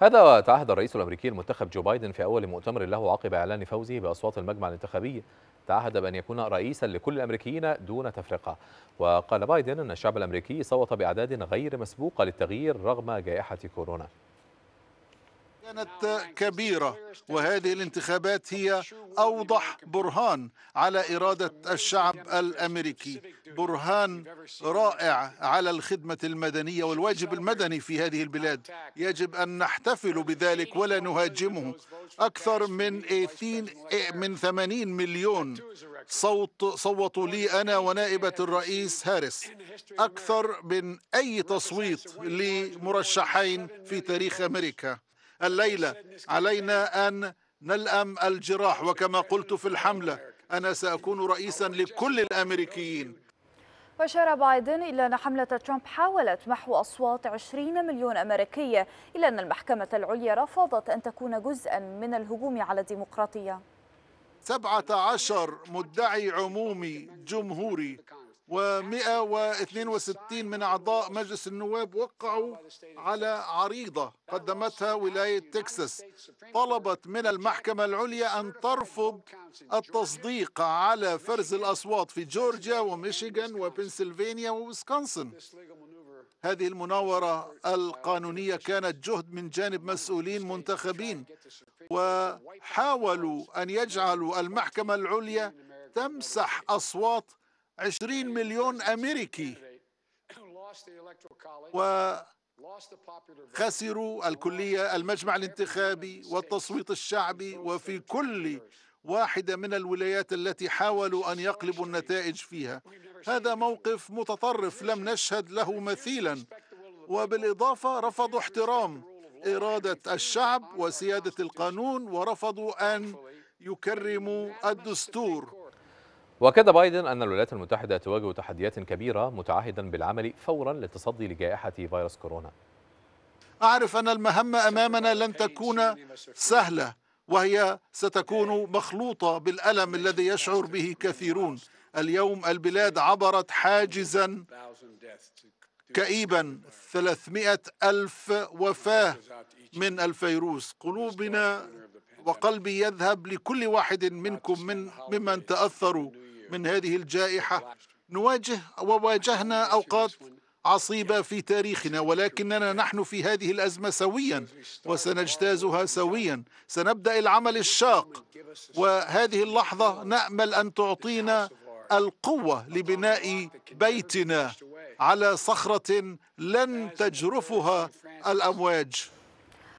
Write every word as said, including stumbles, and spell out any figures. هذا وتعهد الرئيس الأمريكي المنتخب جو بايدن في أول مؤتمر له عقب إعلان فوزه بأصوات المجمع الانتخابي، تعهد بأن يكون رئيسا لكل الأمريكيين دون تفرقة. وقال بايدن أن الشعب الأمريكي صوت بأعداد غير مسبوقة للتغيير رغم جائحة كورونا. كانت كبيرة، وهذه الانتخابات هي أوضح برهان على إرادة الشعب الأمريكي، برهان رائع على الخدمة المدنية والواجب المدني في هذه البلاد. يجب أن نحتفل بذلك ولا نهاجمه. أكثر من ثمانين مليون صوت صوتوا لي أنا ونائبة الرئيس هاريس، أكثر من أي تصويت لمرشحين في تاريخ أمريكا. الليلة علينا أن نلأم الجراح، وكما قلت في الحملة أنا سأكون رئيسا لكل الأمريكيين. وأشار بايدن إلى أن حملة ترامب حاولت محو أصوات عشرين مليون أمريكي، إلا أن المحكمة العليا رفضت أن تكون جزءا من الهجوم على الديمقراطية. سبعة عشر مدعي عمومي جمهوري ومئة واثنين وستين من أعضاء مجلس النواب وقعوا على عريضة قدمتها ولاية تكساس طلبت من المحكمة العليا أن ترفض التصديق على فرز الأصوات في جورجيا وميشيغان وبنسلفانيا وويسكونسن. هذه المناورة القانونية كانت جهد من جانب مسؤولين منتخبين، وحاولوا أن يجعلوا المحكمة العليا تمسح أصوات عشرين مليون أمريكي، وخسروا الكلية المجمع الانتخابي والتصويت الشعبي وفي كل واحدة من الولايات التي حاولوا أن يقلبوا النتائج فيها. هذا موقف متطرف لم نشهد له مثيلا، وبالإضافة رفضوا احترام إرادة الشعب وسيادة القانون، ورفضوا أن يكرموا الدستور. وأكد بايدن أن الولايات المتحدة تواجه تحديات كبيرة، متعهدا بالعمل فورا للتصدي لجائحة فيروس كورونا. أعرف أن المهمة أمامنا لن تكون سهلة، وهي ستكون مخلوطة بالألم الذي يشعر به كثيرون. اليوم البلاد عبرت حاجزا كئيبا، ثلاثمئة ألف وفاة من الفيروس. قلوبنا وقلبي يذهب لكل واحد منكم من ممن تأثروا من هذه الجائحة. نواجه وواجهنا أوقات عصيبة في تاريخنا، ولكننا نحن في هذه الأزمة سويا وسنجتازها سويا. سنبدأ العمل الشاق، وهذه اللحظة نأمل أن تعطينا القوة لبناء بيتنا على صخرة لن تجرفها الأمواج.